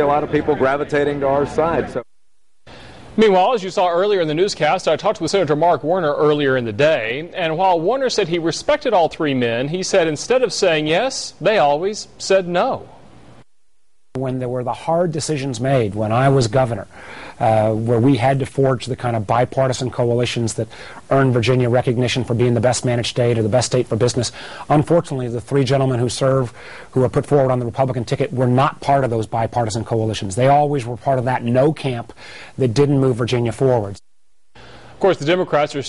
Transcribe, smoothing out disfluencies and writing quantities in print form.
a lot of people gravitating to our side. So. Meanwhile, as you saw earlier in the newscast, I talked with Senator Mark Warner earlier in the day, and while Warner said he respected all three men, he said instead of saying yes, they always said no. When there were the hard decisions made when I was governor, where we had to forge the kind of bipartisan coalitions that earned Virginia recognition for being the best managed state or the best state for business, unfortunately the three gentlemen who were put forward on the Republican ticket were not part of those bipartisan coalitions. They always were part of that no camp that didn't move Virginia forward. Of course, the Democrats are